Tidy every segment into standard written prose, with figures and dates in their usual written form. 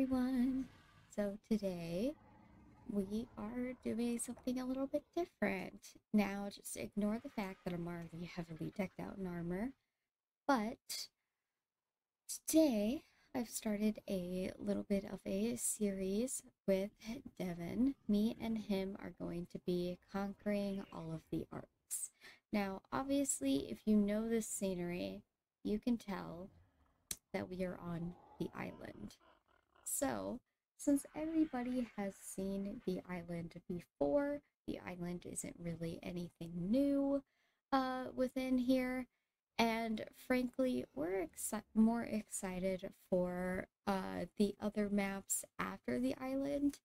everyone. So today we are doing something a little bit different. Now just ignore the fact that I'm already heavily decked out in armor, but today I've started a little bit of a series with Devin. Me and him are going to be conquering all of the arcs. Now obviously if you know this scenery, you can tell that we are on the island. So since everybody has seen the island before, the island isn't really anything new within here, and frankly we're more excited for the other maps after the island.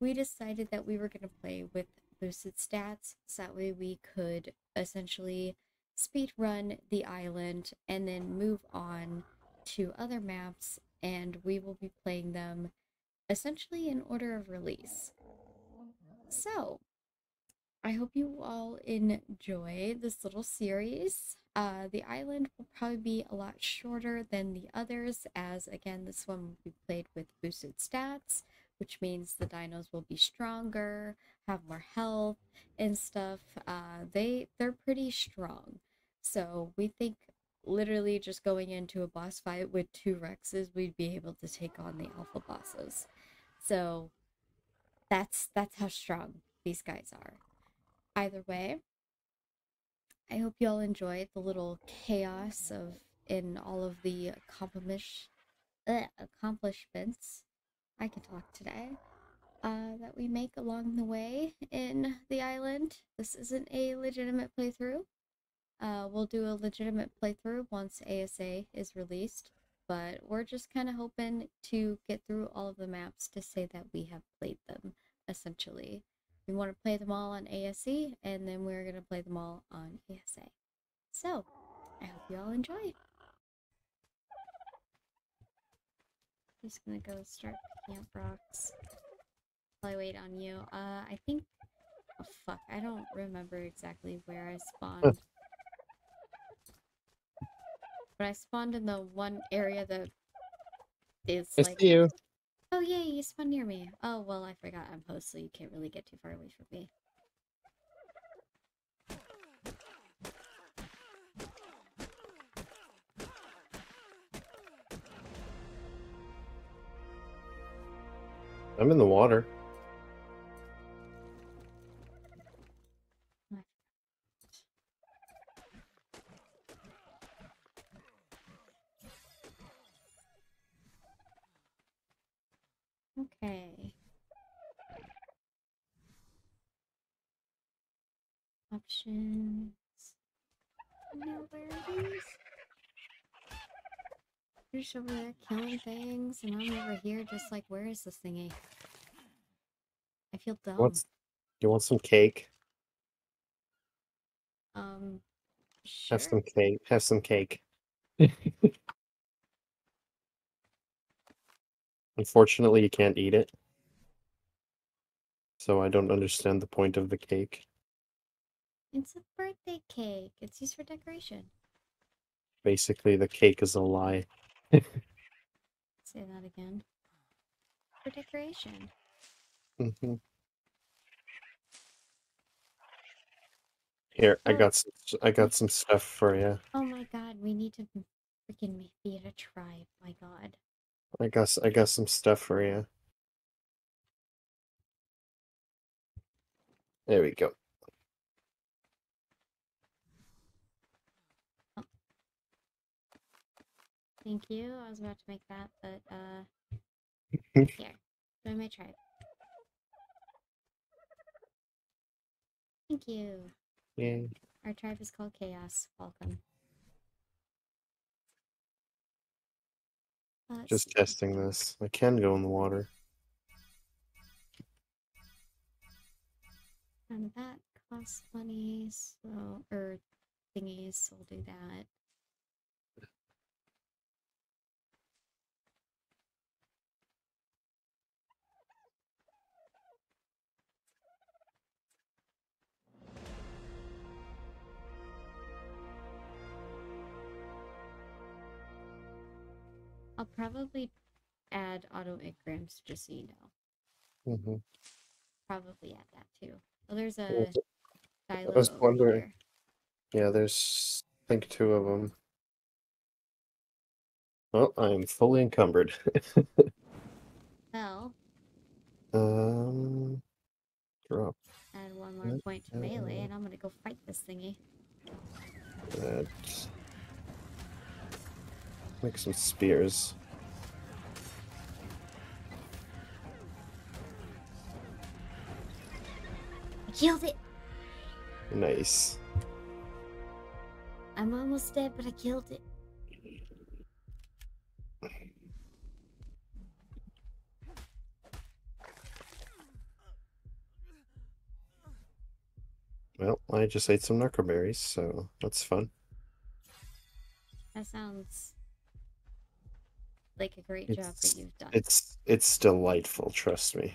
We decided that we were going to play with boosted stats so that way we could essentially speed run the island and then move on to other maps, and we will be playing them essentially in order of release. So I hope you all enjoy this little series. The island will probably be a lot shorter than the others, as again this one will be played with boosted stats, which means the dinos will be stronger, have more health and stuff. They're pretty strong, so we think literally just going into a boss fight with two Rexes, we'd be able to take on the alpha bosses. So that's how strong these guys are. Either way, I hope you all enjoyed the little chaos in all of the accomplishments I can talk today that we make along the way in the island. This isn't a legitimate playthrough. We'll do a legitimate playthrough once ASA is released, but we're just kind of hoping to get through all of the maps to say that we have played them, essentially. We want to play them all on ASC, and then we're going to play them all on ASA. So, I hope you all enjoy. Just going to go start picking up rocks while I wait on you. I think... Oh, fuck. I don't remember exactly where I spawned. But I spawned in the one area that is like... you. Oh yeah, you spawned near me. Oh well, I forgot I'm host, so you can't really get too far away from me. I'm in the water. Okay. Options. No birdies. You're just over there killing things, and I'm over here just like, where is this thingy? I feel dumb. You want some cake? Sure. Have some cake. Have some cake. Unfortunately, you can't eat it, so I don't understand the point of the cake. It's a birthday cake. It's used for decoration. Basically, the cake is a lie. Say that again. For decoration. Mm-hmm. Here, oh. I got some stuff for you. Oh my god, we need to freaking be a tribe. My god. I got some stuff for you. There we go. Oh. Thank you. I was about to make that, but here. Join my tribe. Thank you. Yeah. Our tribe is called Chaos. Welcome. Just testing this. I can go in the water. And that costs money, so thingies, so we'll do that. I'll probably add auto-engrams, just so you know. Mm-hmm. Probably add that too. Well, there's a Dilo. I was wondering. Yeah, there's, I think, 2 of them. Well, I'm fully encumbered. Well. Drop. Add one more point to melee, and I'm gonna go fight this thingy. Let's make some spears. I killed it! Nice. I'm almost dead, but I killed it. Well, I just ate some narcoberries, so that's fun. That sounds like a great job that you've done. It's delightful, trust me.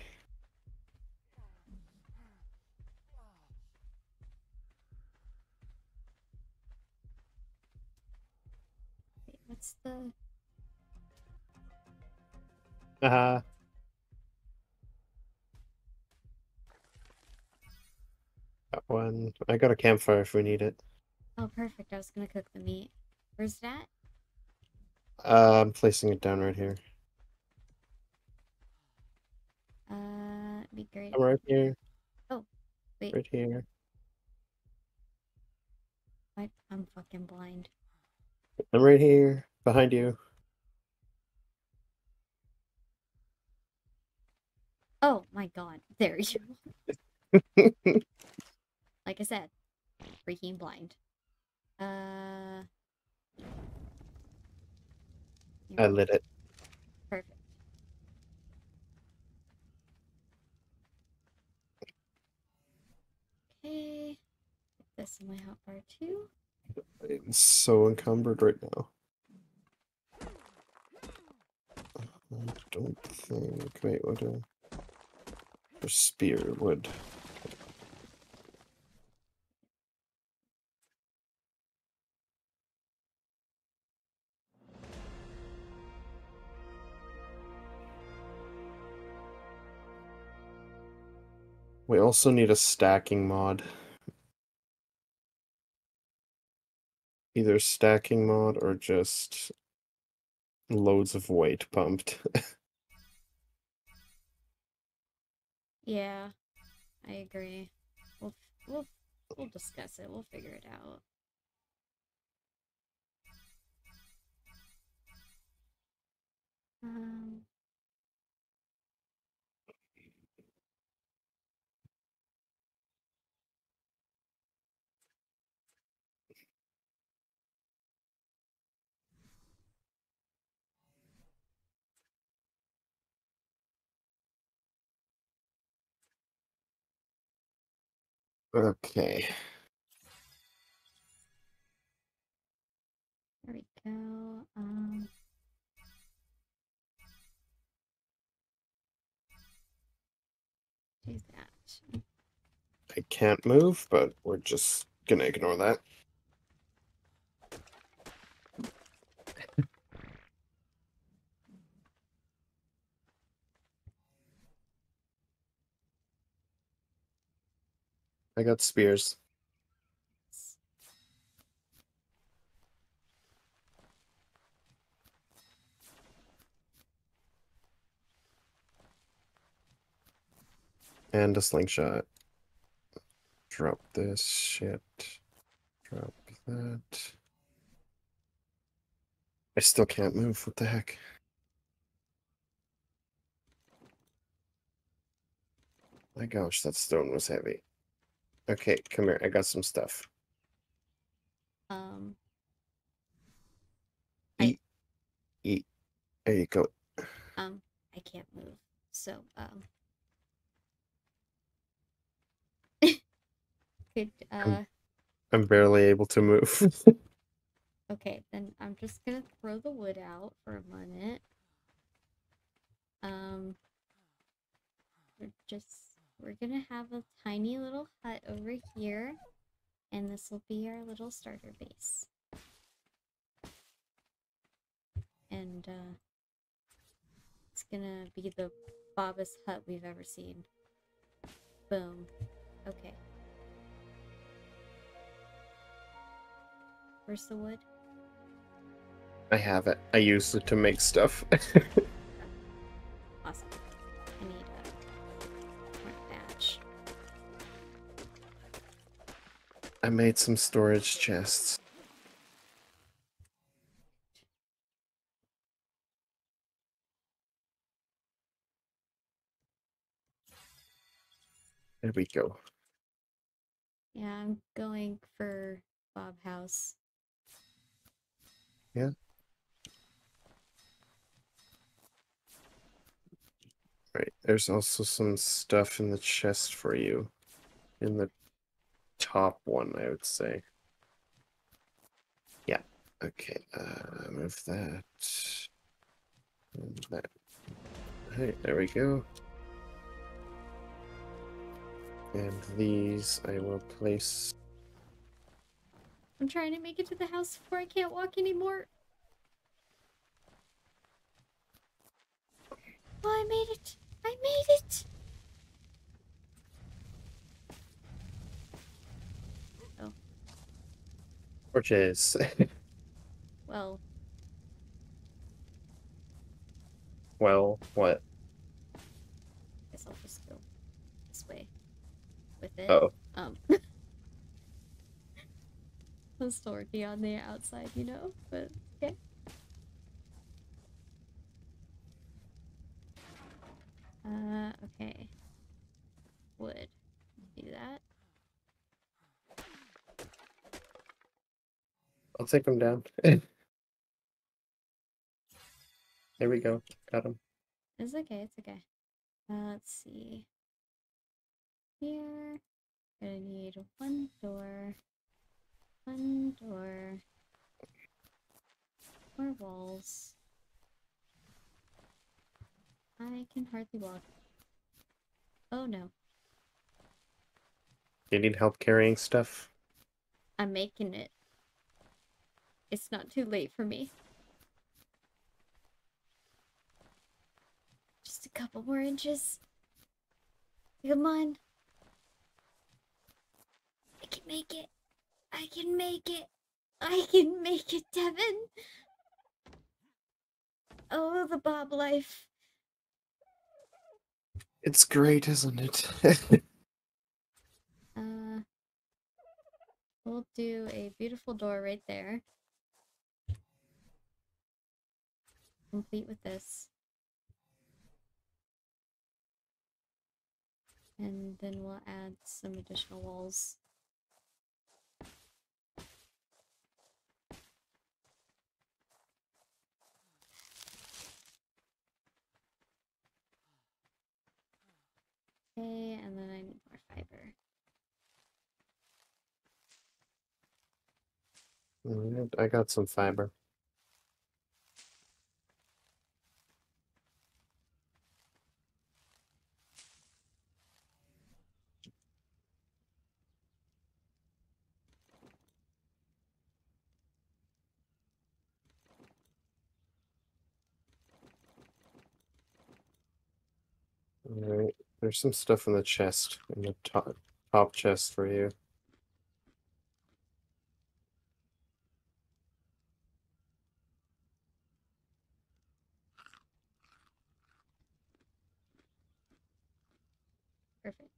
Wait, what's the... That one. I got a campfire if we need it. Oh, perfect. I was gonna cook the meat. Where's that? I'm placing it down right here. It'd be great. I'm right here. Oh, wait. Right here. What? I'm fucking blind. I'm right here, behind you. Oh my god. There you are. Like I said, freaking blind. I lit it. Perfect. Okay. Put this in my hotbar too. I'm so encumbered right now. I don't think. Wait, what do I... Or spear wood. We also need a stacking mod. Either stacking mod or just loads of weight pumped. Yeah, I agree. We'll discuss it. We'll figure it out. Okay. There we go. Do that. I can't move, but we're just gonna ignore that. I got spears. And a slingshot. Drop this shit. Drop that. I still can't move, what the heck? My gosh, that stone was heavy. Okay, come here. I got some stuff. Eat. Eat. There you go. I can't move. So, I'm barely able to move. Okay, then I'm just gonna throw the wood out for a minute. We're gonna have a tiny little hut over here, and this will be our little starter base. And gonna be the bobbest hut we've ever seen. Boom. Okay. Where's the wood? I have it. I use it to make stuff. Awesome. I need a more thatch. I made some storage chests. There we go. Yeah, I'm going for Bob House. Yeah. Right, there's also some stuff in the chest for you. In the top one, I would say. Yeah, okay. Move that. And that. Alright, there we go. And these I will place. I'm trying to make it to the house before I can't walk anymore. Oh, I made it! I made it! Oh. Torches. Well. Well, what? I guess I'll just go this way. With it. Uh oh. I'm still working on the outside, you know, but okay. Okay. Wood. Do that. I'll take them down. There we go. Got them. It's okay, it's okay. Let's see. Here. Gonna need one door. One door. More walls. I can hardly walk. Oh no. You need help carrying stuff? I'm making it. It's not too late for me. Just a couple more inches. Come on. I can make it. I can make it. I can make it, Devin. Oh, the Bob life. It's great, isn't it? We'll do a beautiful door right there. Complete with this. And then we'll add some additional walls. Okay, and then I need more fiber. I got some fiber. All right. There's some stuff in the chest, in the top chest for you. Perfect.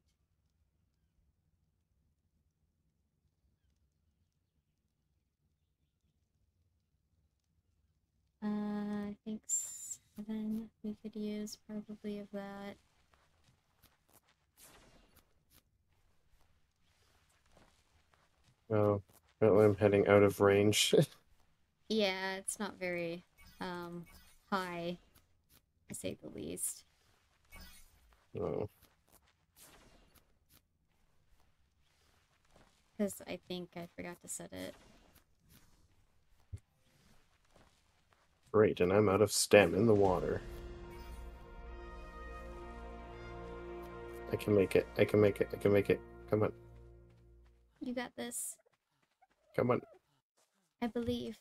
I think 7 we could use probably of that. Oh, apparently I'm heading out of range. Yeah, it's not very high, to say the least. Oh. Because I think I forgot to set it. Great, and I'm out of stem in the water. I can make it, I can make it, I can make it. Come on. You got this. Come on. I believe.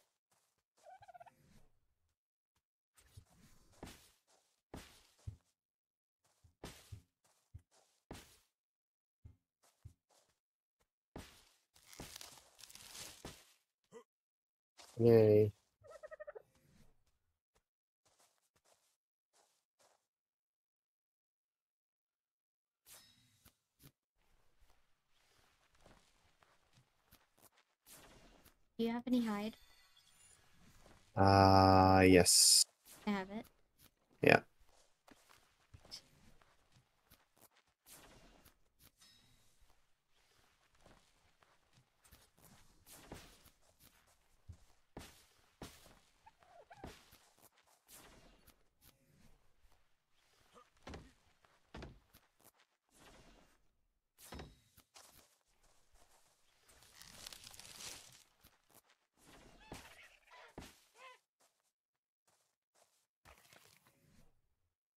Yay. Do you have any hide? Yes. I have it. Yeah.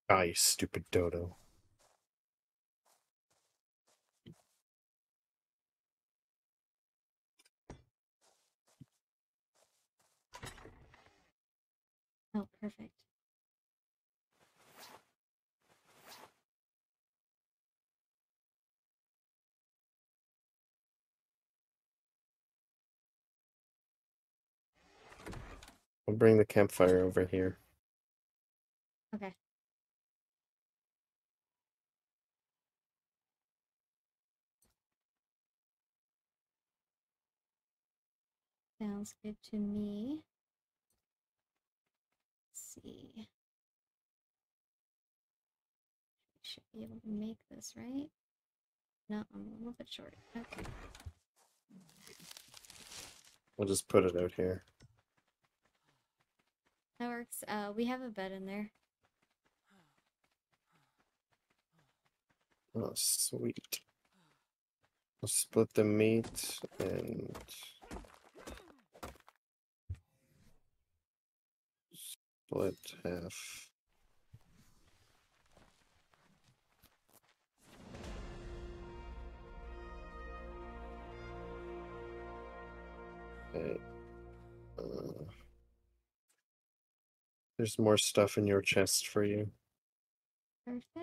Ah, you stupid dodo. Oh, perfect. I'll bring the campfire over here. Okay. Sounds good to me. Let's see. We should be able to make this, right? No, I'm a little bit short. Okay. We'll just put it out here. That works. We have a bed in there. Oh, sweet. We'll split the meat and... split half. Okay. There's more stuff in your chest for you. Perfect.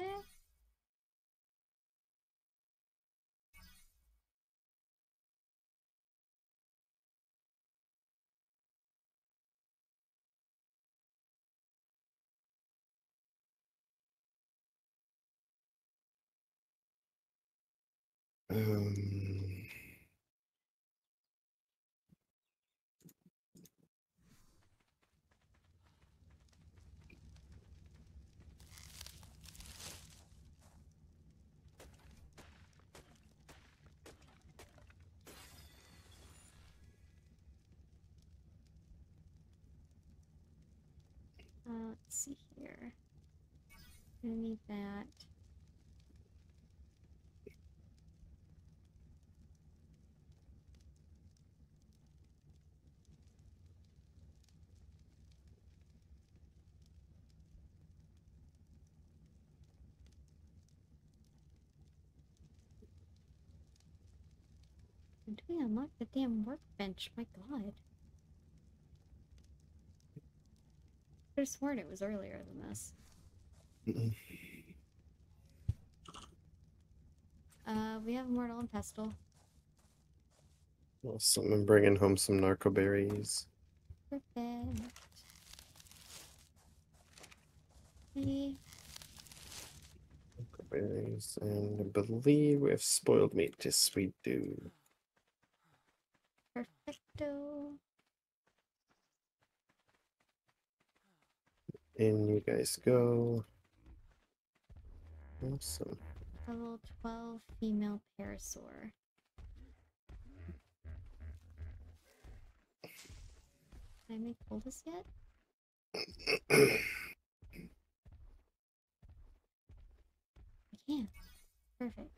Let's see here. I need that. We unlocked the damn workbench, my god. I could have sworn it was earlier than this. We have Mortal and Pestle. Well, someone bringing home some narco berries. Perfect. Hey. Narco berries, and I believe we have spoiled meat. Yes, we do. Perfecto. In you guys go. Awesome. Level 12 female parasaur. Did I make oldest yet? I can. Perfect.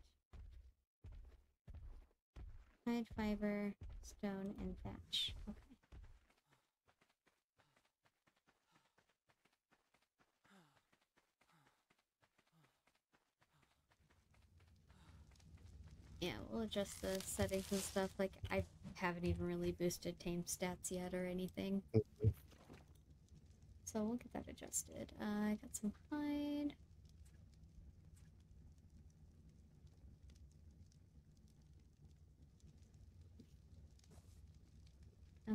Hide, fiber, stone, and thatch. Okay. Yeah, we'll adjust the settings and stuff. Like, I haven't even really boosted tame stats yet or anything. So we'll get that adjusted. I got some hide.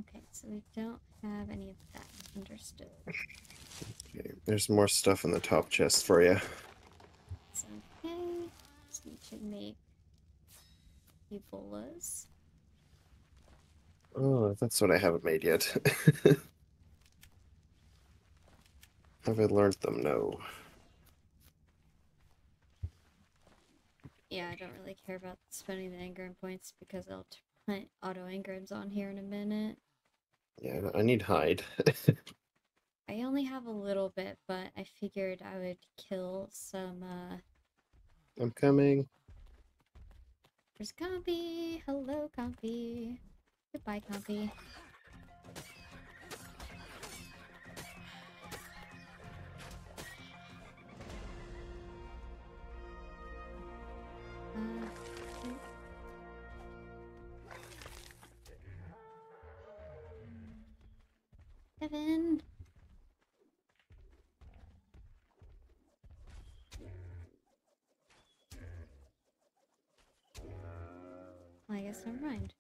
Okay, so we don't have any of that. Understood. Okay, there's more stuff in the top chest for you. It's okay. Just need to make Evolas. Oh, that's what I haven't made yet. Have I learned them? No. Yeah, I don't really care about spending the Engram points because I'll put auto Engrams on here in a minute. Yeah, I need hide. I only have a little bit, but I figured I would kill some, I'm coming. There's Compy. Hello, Compy. Goodbye, Compy. Devin. Well, I guess never mind.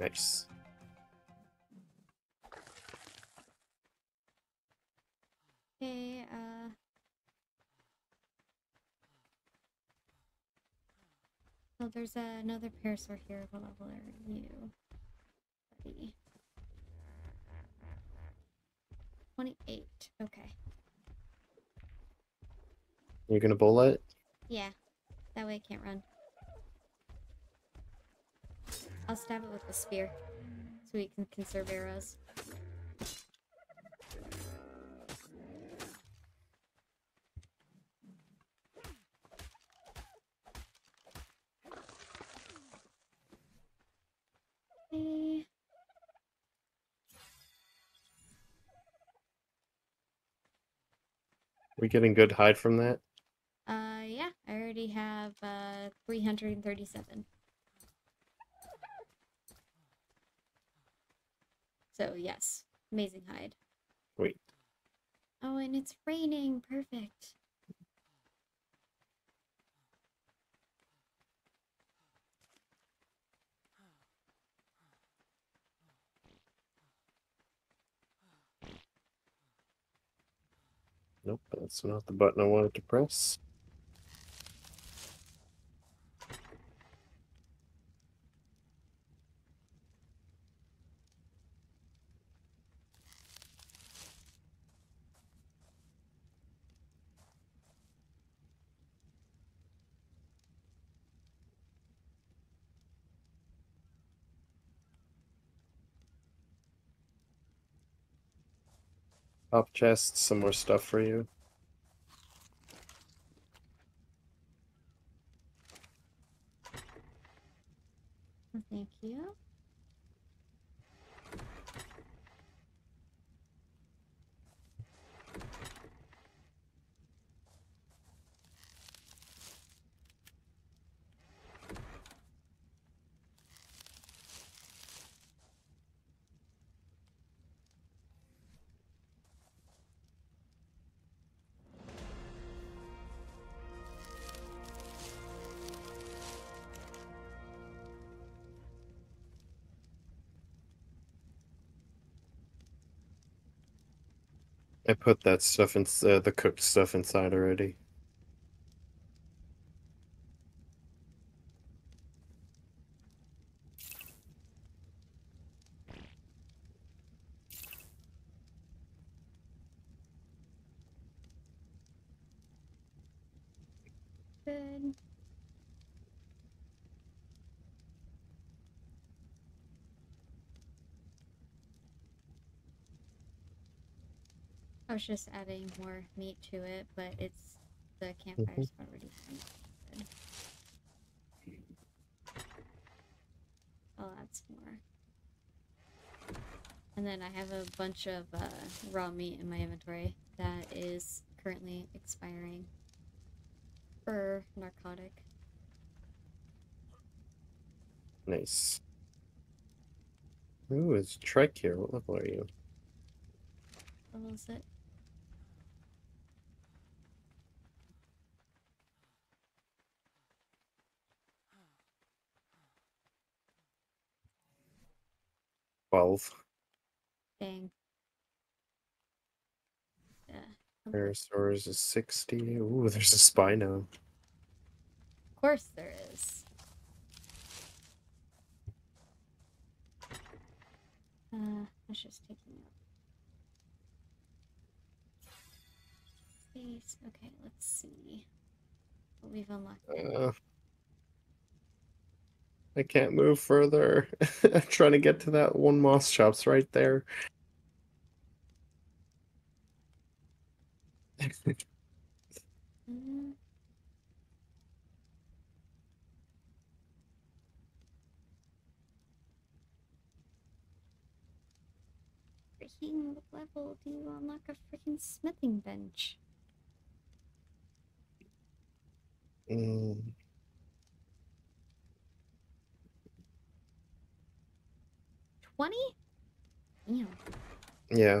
Nice. Okay, oh, there's another parasaur here. What level are you, buddy? 28. Okay. You're gonna bowl it? Yeah. That way I can't run. I'll stab it with the spear, so we can conserve arrows. Okay. We getting good hide from that? Yeah. I already have 337. So, yes. Amazing hide. Wait. Oh, and it's raining. Perfect. Nope, that's not the button I wanted to press. Top chest, some more stuff for you. Thank you. I put that stuff in, the cooked stuff inside already. Good. I was just adding more meat to it, but it's the campfire's already good. I'll add some more. And then I have a bunch of raw meat in my inventory that is currently expiring for narcotic. Nice. Ooh, it's Trek here. What level are you? What level is it? Dang. Yeah. Parasaurs is 60. Ooh, there's a Spino. Of course there is. That's just taking up space. Okay, let's see what we've unlocked. I can't move further. I'm trying to get to that one moss shop's right there. Freaking level do you unlock a freaking smithing bench? Damn. Yeah.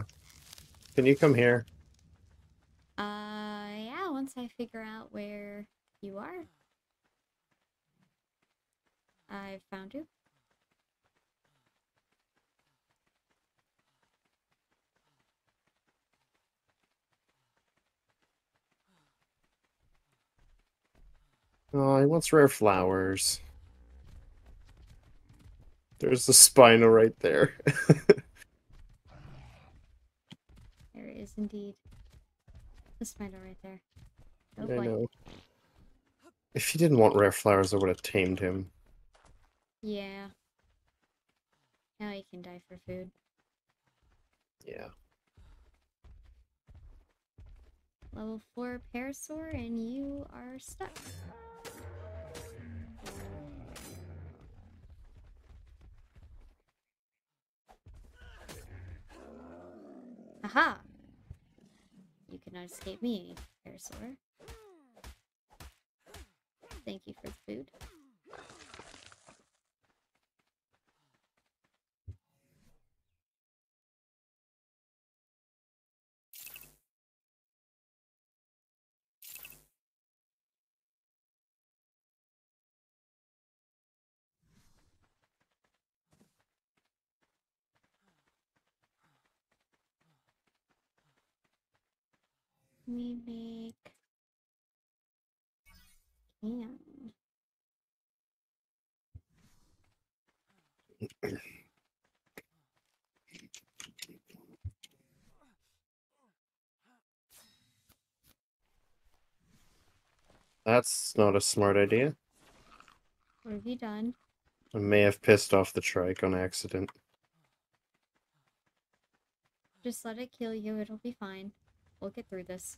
Can you come here? Yeah, once I figure out where you are. I found you. Oh, he wants rare flowers. There's the Spino right there. There is indeed the Spino right there. Oh boy. I know. If he didn't want rare flowers, I would have tamed him. Yeah. Now he can die for food. Yeah. Level 4 Parasaur, and you are stuck. Aha! You cannot escape me, Parasaur. Thank you for the food. We make can. That's not a smart idea. What have you done? I may have pissed off the trike on accident. Just let it kill you, it'll be fine. We'll get through this.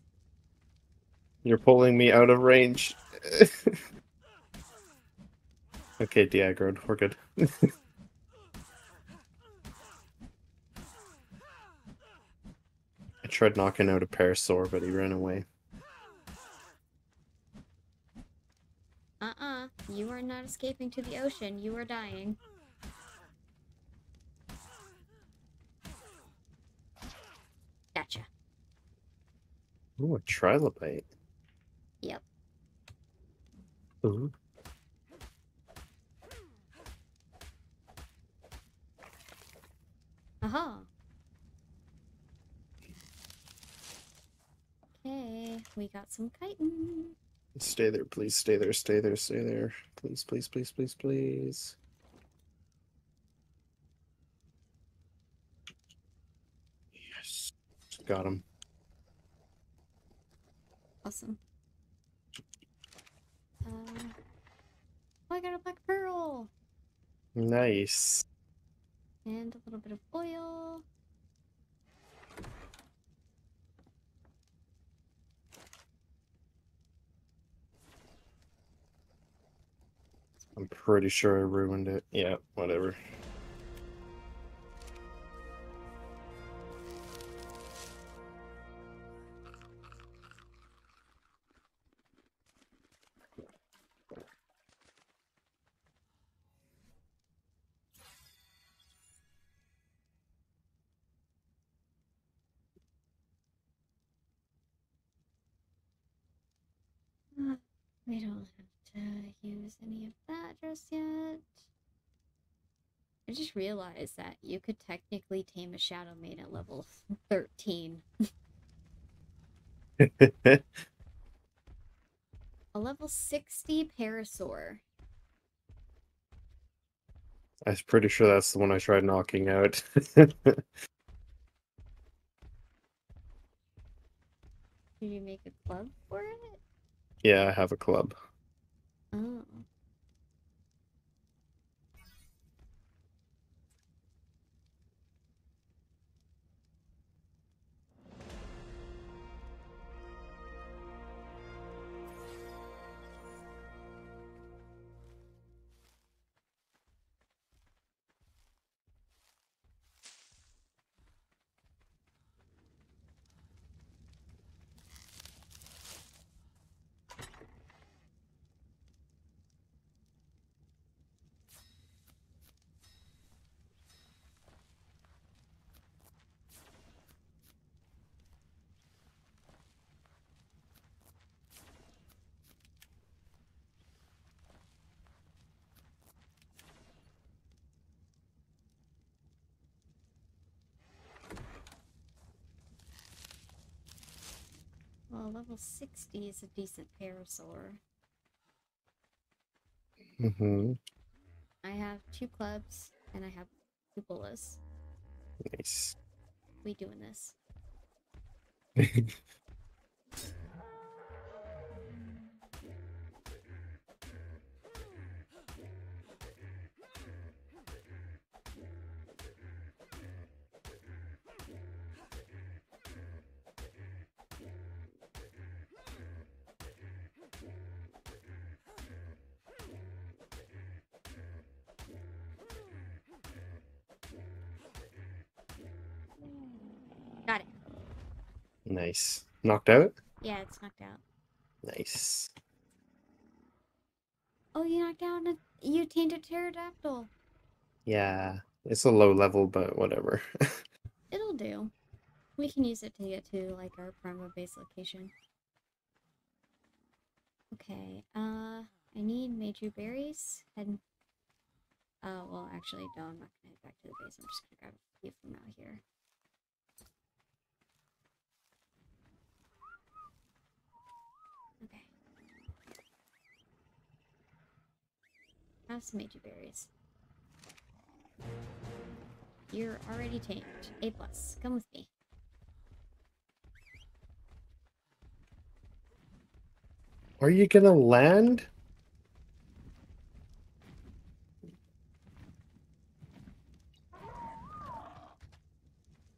You're pulling me out of range. Okay, de-aggroed. We're good. I tried knocking out a Parasaur, but he ran away. You are not escaping to the ocean. You are dying. Gotcha. Ooh, a trilobite. Yep. Ooh. Aha. Okay, we got some chitin. Stay there, please. Stay there, stay there, stay there. Please, please, please, please, please. Yes. Got him. Awesome. Oh, I got a black pearl! Nice. And a little bit of oil. I'm pretty sure I ruined it. Yeah, whatever. We don't have to use any of that just yet. I just realized that you could technically tame a Shadowmane at level 13. A level 60 Parasaur. I'm pretty sure that's the one I tried knocking out. Did you make a club for it? Yeah, I have a club. Oh. Well, level 60 is a decent Parasaur. Mm-hmm. I have 2 clubs, and I have 2 bolas. Nice. We doing this. Got it. Nice. Knocked out? Yeah, it's knocked out. Nice. Oh, you knocked out a... You tamed a pterodactyl. Yeah. It's a low level, but whatever. It'll do. We can use it to get to, like, our primal base location. Okay. I need Meiju berries. And... well, actually, no, I'm not going to head back to the base. I'm just going to grab a few from out here. Have some Meiju berries. You're already tamed. A+. Come with me. Are you gonna land?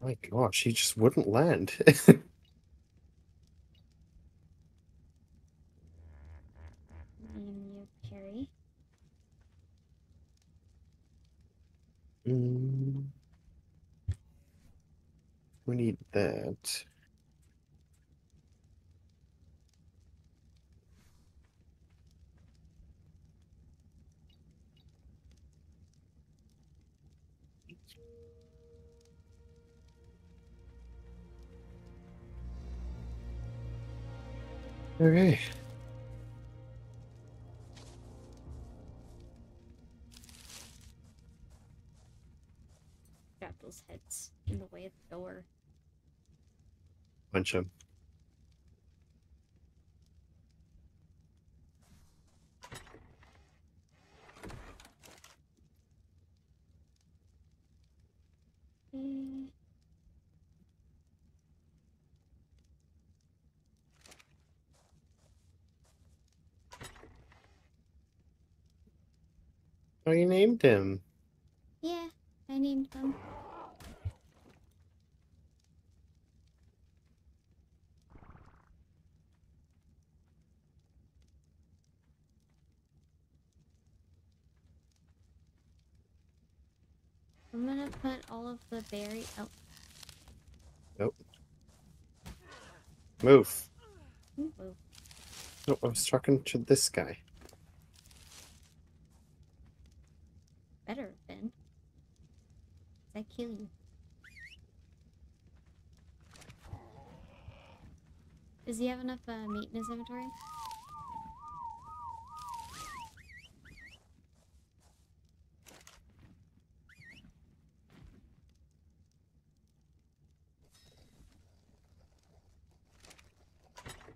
My gosh, he just wouldn't land. We need that. Okay. Heads in the way of the door. Punch him. Mm. Oh, you named him. Yeah, I named him. I'm gonna put all of the berry out. Nope. Move. Move. Nope, I was talking to this guy. Better have been. I kill you. Does he have enough meat in his inventory?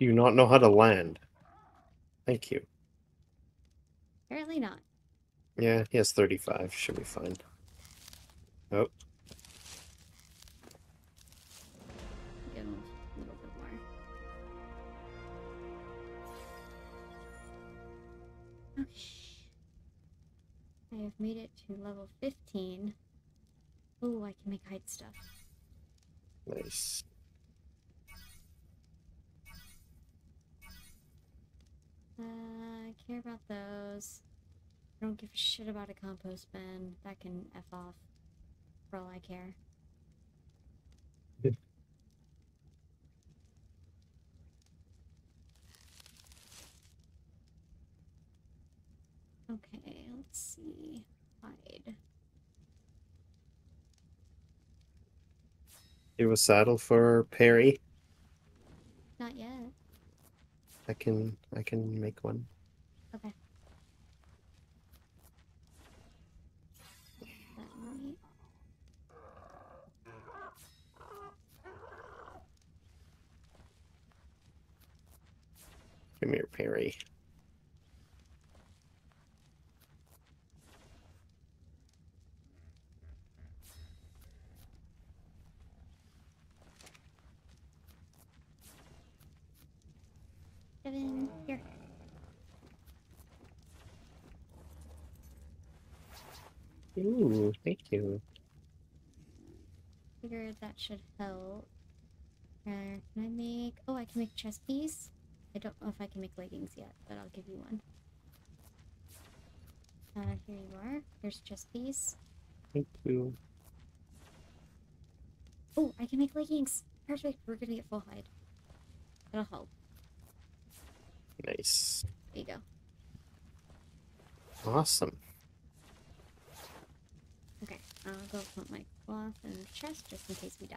Do you not know how to land? Thank you. Apparently not. Yeah, he has 35. Should be fine. Oh. Give him a little bit more. Oh, shh. I have made it to level 15. Ooh, I can make hide stuff. Nice. I care about those. I don't give a shit about a compost bin. That can F off. For all I care. Good. Okay, let's see. Hide. Do a saddle for Perry? Not yet. I can make one. Okay. Come here, Perry. Devin, here. Ooh, thank you. Figured that should help. Can I make... Oh, I can make chest piece. I don't know if I can make leggings yet, but I'll give you one. Here you are. Here's chest piece. Thank you. Oh, I can make leggings. Perfect. We're gonna get full hide. That'll help. Nice. There you go. Awesome. Okay, I'll go put my cloth in the chest just in case we die.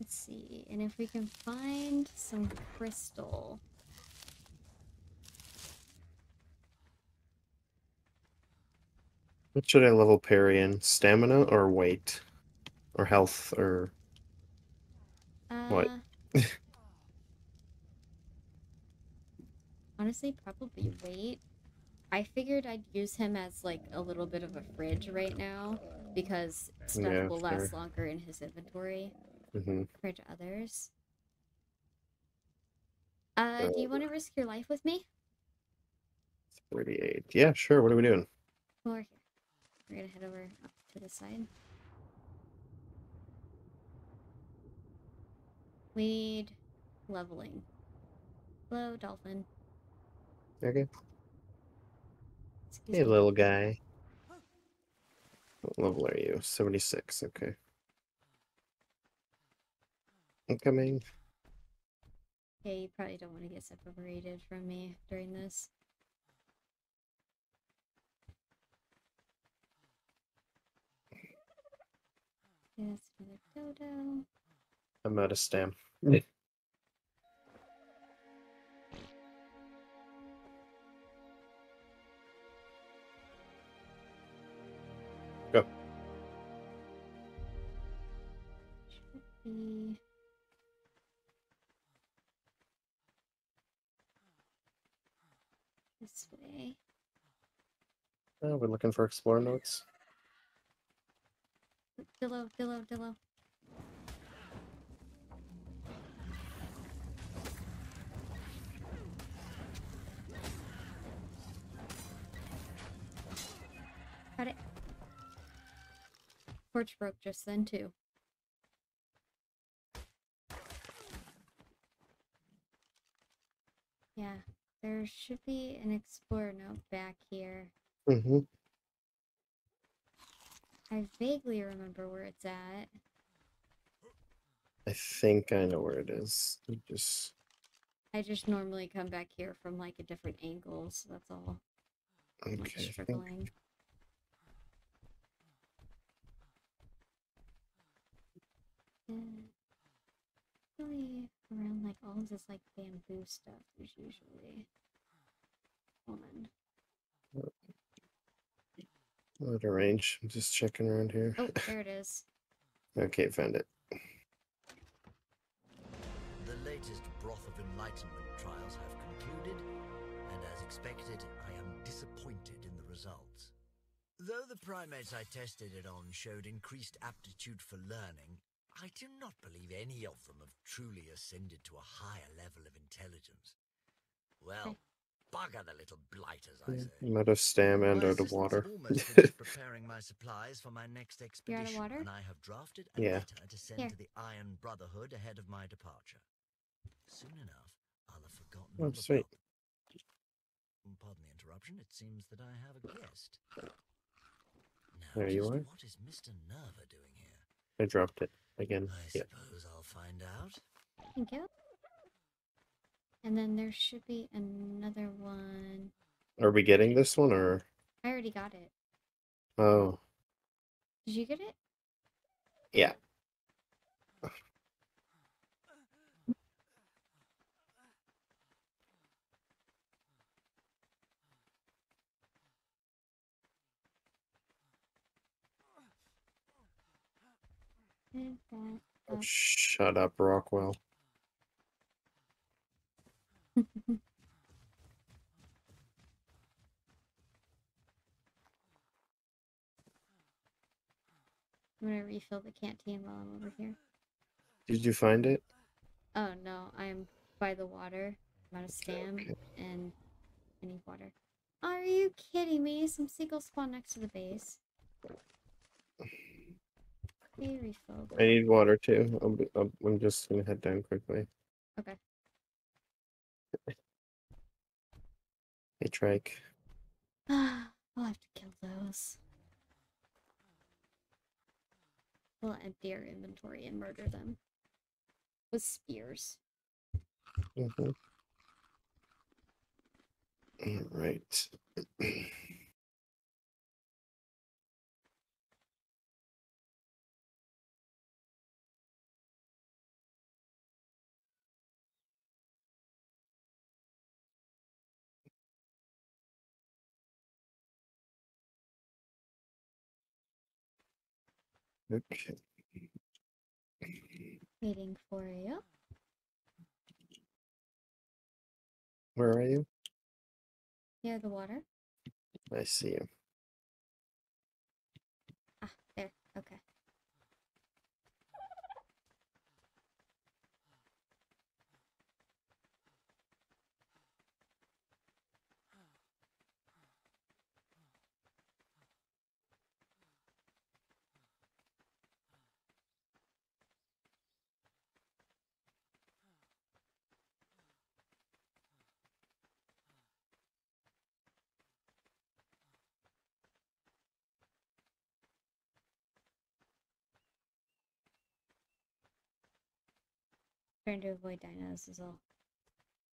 Let's see, and if we can find some crystal. What should I level Perry in? Stamina or weight? Or health or what? Honestly, probably weight. I figured I'd use him as like a little bit of a fridge right now because stuff will last longer in his inventory compared to others. Do you want to risk your life with me? 38. Yeah, sure. What are we doing? Over here. We're gonna head over up to the side. Weed leveling. Hello, dolphin. Okay. Excuse me. Little guy. What level are you? 76. Okay. Incoming. Yeah, you probably don't want to get separated from me during this. Yes, another dodo. I'm out of stamina. Go. Should be... this way. Oh, we're looking for explore notes. Dillo. Got it. Torch broke just then, too. Yeah, there should be an explorer note back here. Mm-hmm. I vaguely remember where it's at. I think I know where it is. I just normally come back here from like a different angle, so that's all. Okay. Like, struggling. Really around like all this like bamboo stuff. There's usually one. Out of range. I'm just checking around here. Oh, there it is. Okay, found it. The latest Broth of Enlightenment trials have concluded, and as expected, I am disappointed in the results. Though the primates I tested it on showed increased aptitude for learning, I do not believe any of them have truly ascended to a higher level of intelligence. Well, bugger the little blighters, I say. I'm out of stam and out of water. Almost finished preparing my supplies for my next expedition. You're out of water? And I have drafted a letter to send to the Iron Brotherhood ahead of my departure. Soon enough, I'll have forgotten. Oh, sweet. Pardon the interruption. It seems that I have a guest. Now, there you are. What is Mr. Nerva doing here? I dropped it again. I suppose I'll find out. Thank you. And then there should be another one. Are we getting this one, or? I already got it. Oh. Did you get it? Yeah. Oh, shut up, Rockwell. I'm gonna refill the canteen while I'm over here. Did you find it? Oh no, I'm by the water. I'm out of stam and I need water. Are you kidding me? Some seagulls spawn next to the base. They refilled it. I need water too. I'm just gonna head down quickly. Okay. Hey, Trike. I'll have to kill those. We'll empty our inventory and murder them with spears. All right. Okay. Waiting for you. Where are you? Near the water. I see you. Ah, there. Okay. Trying to avoid dinos is all.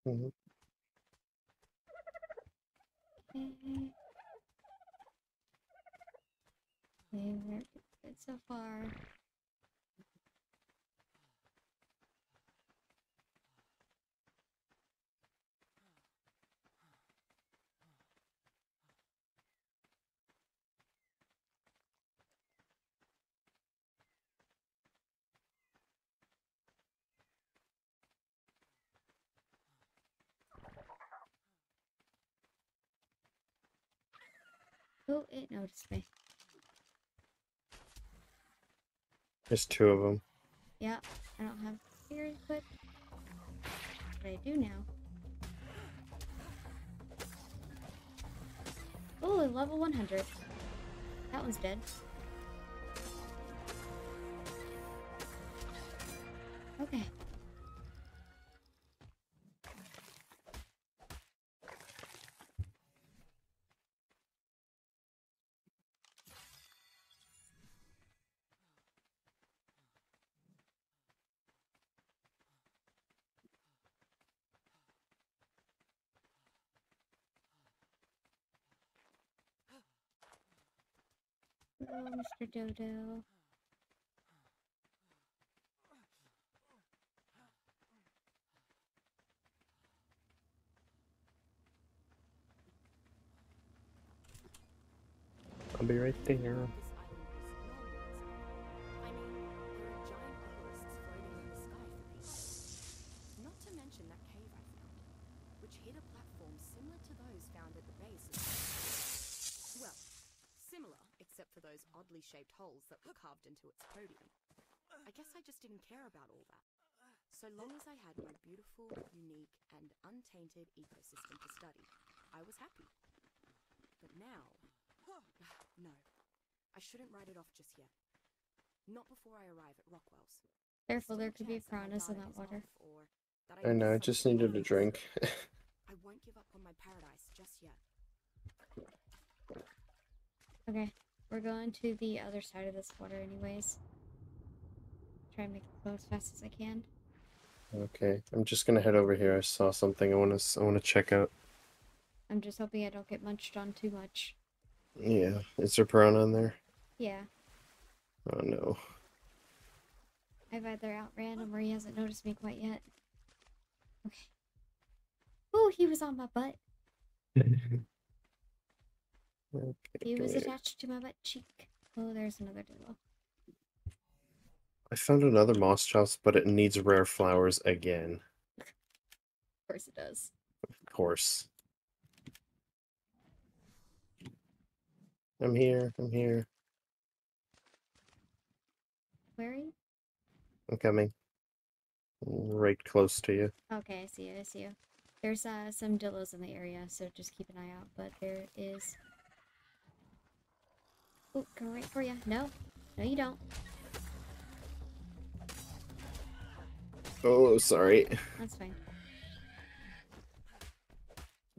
Okay. We're good so far. Oh, it noticed me. There's two of them. Yeah, I don't have spears, but I do now. Oh, level 100. That one's dead. Okay. Oh, Mr. Dodo. I'll be right there. Shaped holes that were carved into its podium. I guess I just didn't care about all that. So long as I had my beautiful, unique, and untainted ecosystem to study, I was happy. But now... No. I shouldn't write it off just yet. Not before I arrive at Rockwell's. Careful, there could be piranhas in that water. I know, I just needed a drink. I won't give up on my paradise just yet. Okay. We're going to the other side of this water anyways. Try and make it go as fast as I can. Okay, I'm just gonna head over here. I saw something I wanna check out. I'm just hoping I don't get munched on too much. Yeah, is there piranha in there? Yeah. Oh no. I've either outran him or he hasn't noticed me quite yet. Okay. Ooh, he was on my butt. Okay, it was attached to my butt cheek. Oh, there's another Dilo. I found another moss chops, but it needs rare flowers again. Of course it does. Of course. I'm here. I'm here. Where are you? I'm coming. Right close to you. Okay, I see you. I see you. There's some Dilos in the area, so just keep an eye out. But there is. Oh, coming right for you. No. No, you don't. Oh, sorry. That's fine.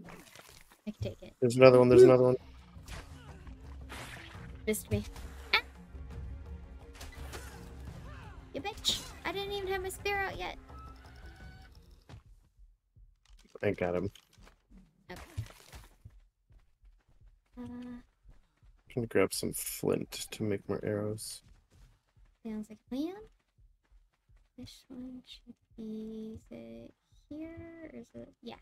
I can take it. There's another one. There's another one. Missed me. Ah! You bitch. I didn't even have my spear out yet. I got him. Okay. Can grab some flint to make more arrows. Sounds like a plan. This one should be... Is it here? Or is it... Yeah.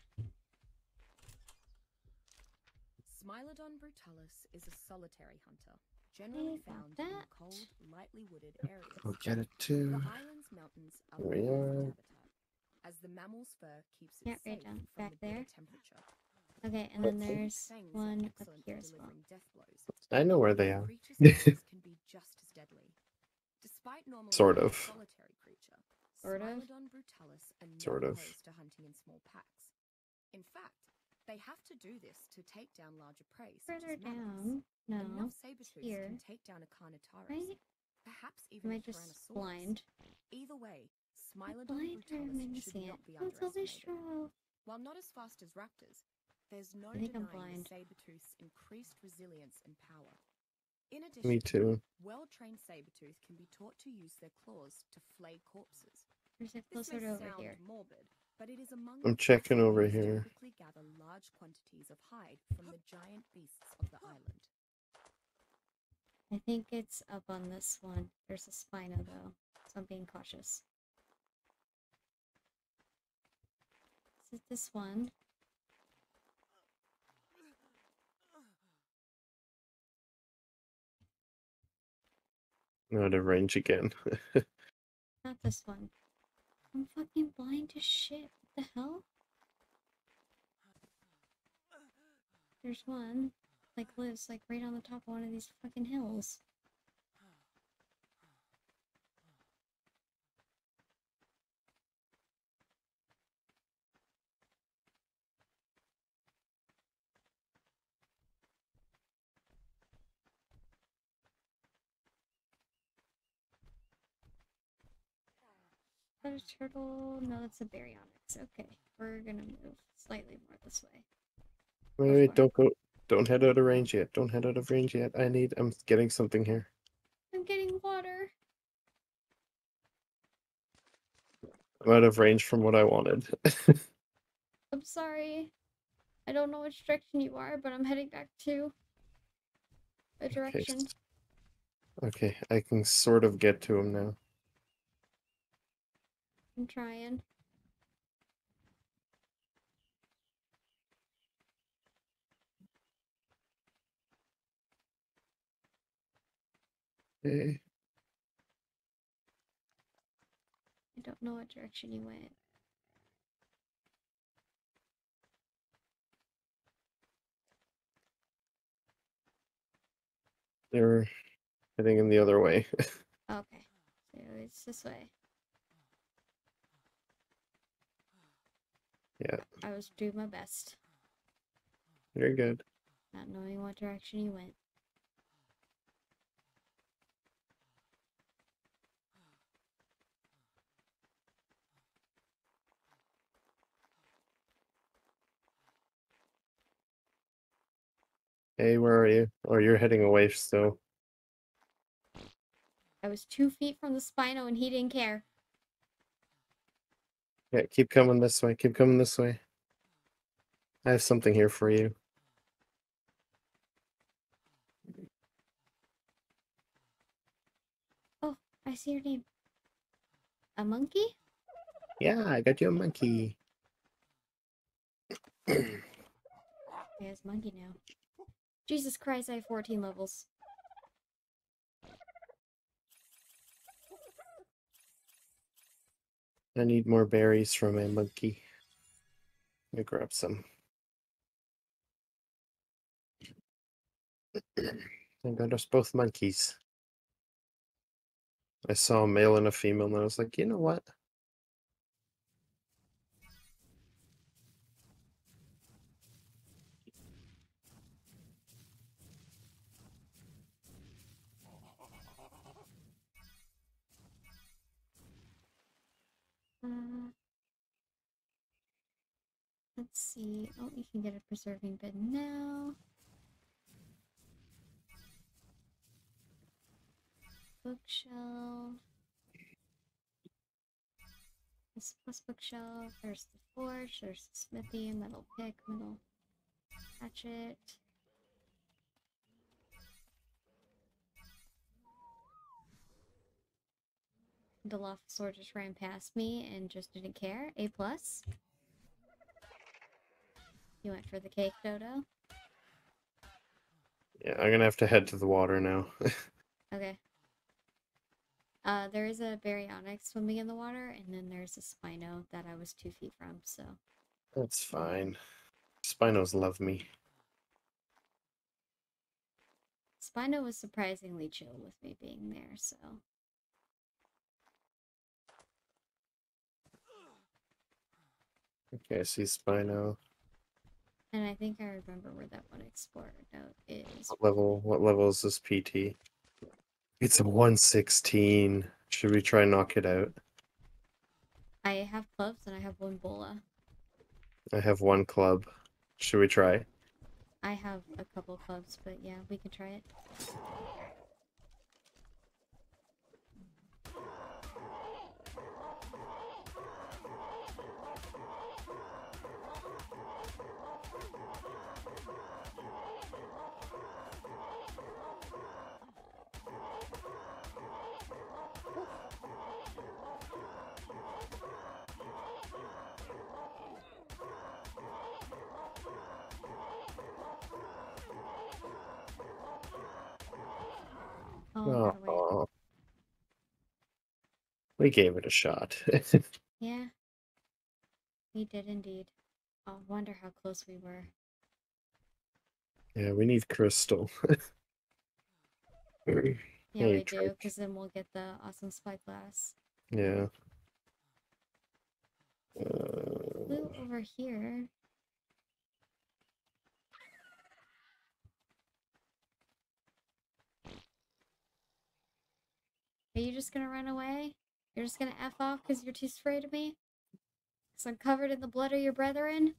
Smilodon Brutalis is a solitary hunter, generally found in cold, lightly wooded areas. I'll get it too. The island's mountains are the habitat, as the mammal's fur keeps it safe from back the there. Temperature. Okay, and then there's one up here as well. I know where they are. Sort of. Sort of. Sort of. In fact, they have to do this to take down larger prey. Further down. No. Here. Can take down a Carnotaurus. Perhaps even a Tyrannosaurus. Am I just blind? Either way, Smilodon Brutalis should not be underestimated. While not as fast as raptors, there's no denying Sabertooth's increased resilience and power. In addition, me too. Well-trained Sabertooth can be taught to use their claws to flay corpses. There's a closer to over here. Morbid, but it is among I'm checking over here. Quickly gather large quantities of hide from the giant beasts of the island. I think it's up on this one. There's a spina though, so I'm being cautious. Is it this one? No, out of range again. Not this one. I'm fucking blind as shit. What the hell? There's one. Like, lives, like, right on the top of one of these fucking hills. Is that a turtle? No, that's a Baryonyx. Okay, we're gonna move slightly more this way. Wait, don't go. Don't head out of range yet. Don't head out of range yet. I'm getting something here. I'm getting water. I'm out of range from what I wanted. I'm sorry. I don't know which direction you are, but I'm heading back to a direction. Okay, I can sort of get to him now. I'm trying. Okay. I don't know what direction he went. They were heading in the other way. Okay. So it's this way. Yeah. I was doing my best. Very good. Not knowing what direction he went. Hey, where are you? Oh, you're heading away still. I was 2 feet from the Spino and he didn't care. Yeah, keep coming this way. Keep coming this way. I have something here for you. Oh, I see your name. A monkey? Yeah, I got you a monkey. He has monkey now. Jesus Christ, I have 14 levels. I need more berries from a monkey. Let me grab some. I got us both monkeys. I saw a male and a female, and I was like, you know what? Let's see. Oh, we can get a preserving bin now. Bookshelf. This plus bookshelf. There's the forge. There's the smithy. Metal pick. Metal hatchet. Dilophosaurus just ran past me and just didn't care. A plus. You went for the cake, Dodo. Yeah, I'm gonna have to head to the water now. Okay. There is a Baryonyx swimming in the water, and then there's a Spino that I was 2 feet from, so. That's fine. Spinos love me. Spino was surprisingly chill with me being there, so. Okay, I see Spino. And I think I remember where that one explorer note is. What level is this PT? It's a 116. Should we try and knock it out? I have clubs and I have one bola. I have one club. Should we try? I have a couple clubs, but yeah, we can try it. Oh, we gave it a shot. Yeah, we did indeed. I wonder how close we were. Yeah, we need crystal. Yeah, we do, because then we'll get the awesome spyglass. Yeah. Blue over here. Are you just gonna run away? You're just gonna F off because you're too afraid of me? Because I'm covered in the blood of your brethren?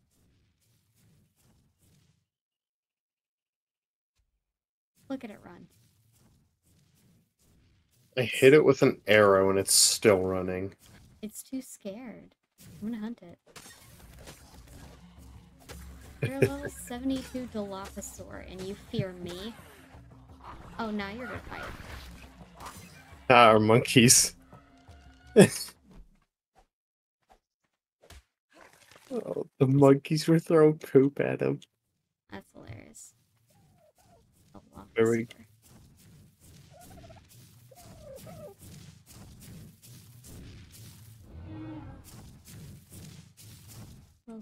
Look at it run. I hit it with an arrow and it's still running. It's too scared. I'm gonna hunt it. You're a level 72 Dilophosaur and you fear me? Oh, now you're gonna fight. Our monkeys. Oh, the monkeys were throwing poop at him. That's hilarious. There we go.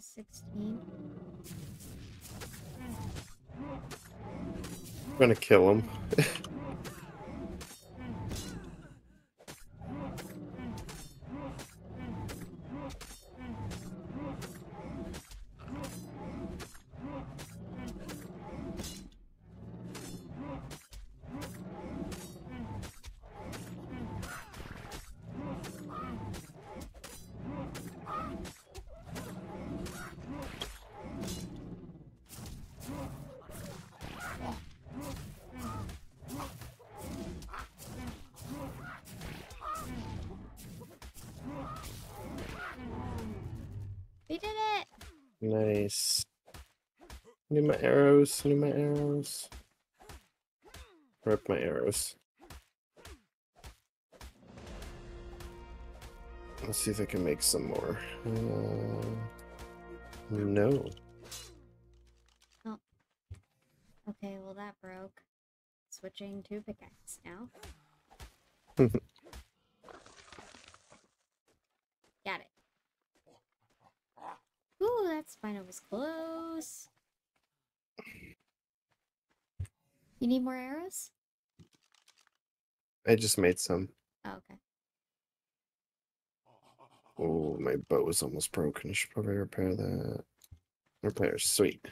16. I'm gonna kill him. We did it! Nice. I need my arrows. I need my arrows. Rip my arrows. Let's see if I can make some more. No. Oh. Okay, well that broke. Switching to pickaxe now. Got it. Ooh, that spino was close. You need more arrows? I just made some. Oh, okay. Oh, my bow was almost broken. I should probably repair that. Repair, sweet.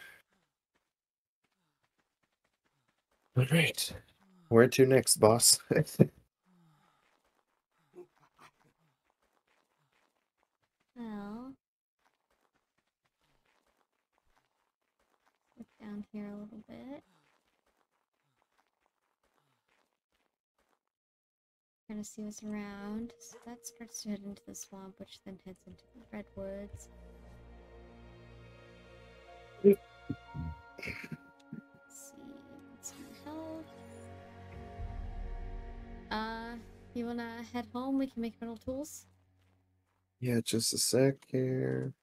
All right. Where to next, boss? Well... down here a little bit. Trying to see what's around. So that starts to head into the swamp, which then heads into the redwoods. Let's see. What's gonna help? You wanna head home? We can make metal tools. Yeah, just a sec here.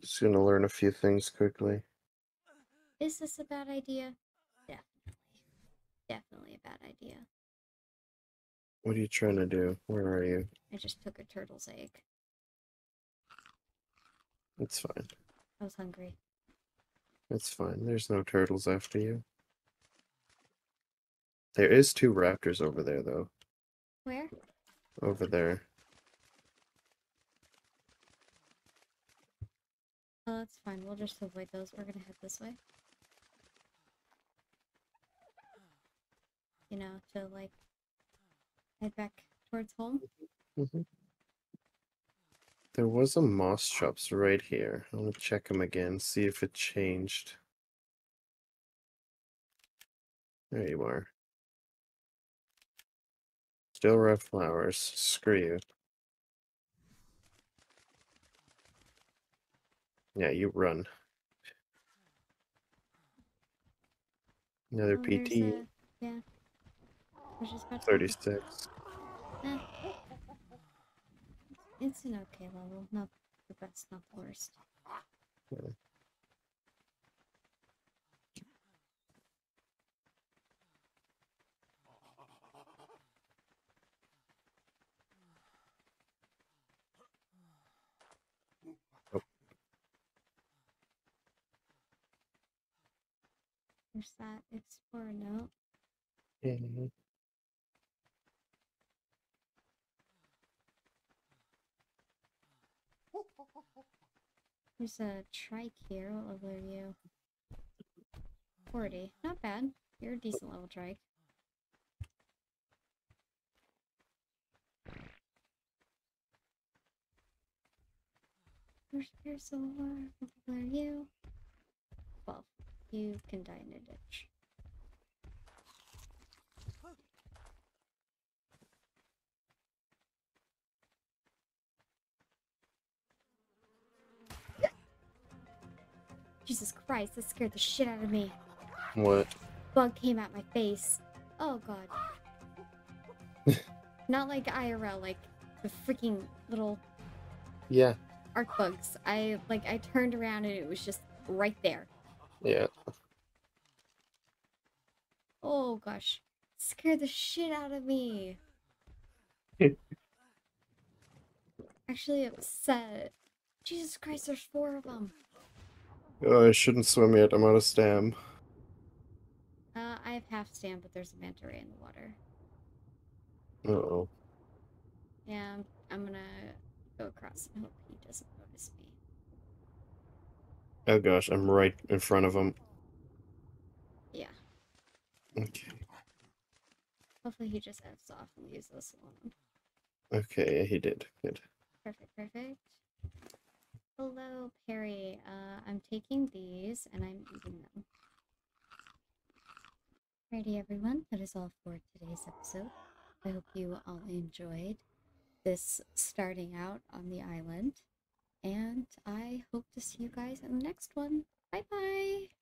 Just gonna learn a few things quickly. Is this a bad idea? Definitely. Definitely a bad idea. What are you trying to do? Where are you? I just took a turtle's egg. It's fine. I was hungry. It's fine. There's no turtles after you. There is 2 raptors over there, though. Where? Over there. Oh, that's fine. We'll just avoid those. We're gonna head this way. You know, to, like, head back towards home. Mm-hmm. There was a moss chops right here. I'm gonna check them again, see if it changed. There you are. Still red flowers. Screw you. Yeah, you run. Another PT. Yeah. 36. It's an okay level. Not the best, not the worst. Yeah. There's that explorer note. Mm-hmm. There's a trike here. What level are you? 40. Not bad. You're a decent level trike. There's your solar. What level are you? 12. You can die in a ditch. Jesus Christ, that scared the shit out of me. What? Bug came at my face. Oh god. Not like IRL, like the freaking little... Yeah. Arc bugs. I turned around and it was just right there. Yeah. Oh gosh. scared the shit out of me. Actually upset. Jesus Christ, there's 4 of them. Oh, I shouldn't swim yet. I'm out of stam. I have half stam, but there's a manta ray in the water. Uh-oh. Yeah, I'm gonna go across and hope he doesn't notice me. Oh gosh, I'm right in front of him. Yeah. Okay. Hopefully he just F's off and leaves this alone. Okay, yeah, he did. Good. Perfect, perfect. Hello, Perry. I'm taking these and I'm eating them. Alrighty, everyone. That is all for today's episode. I hope you all enjoyed this starting out on the island. And I hope to see you guys in the next one. Bye-bye!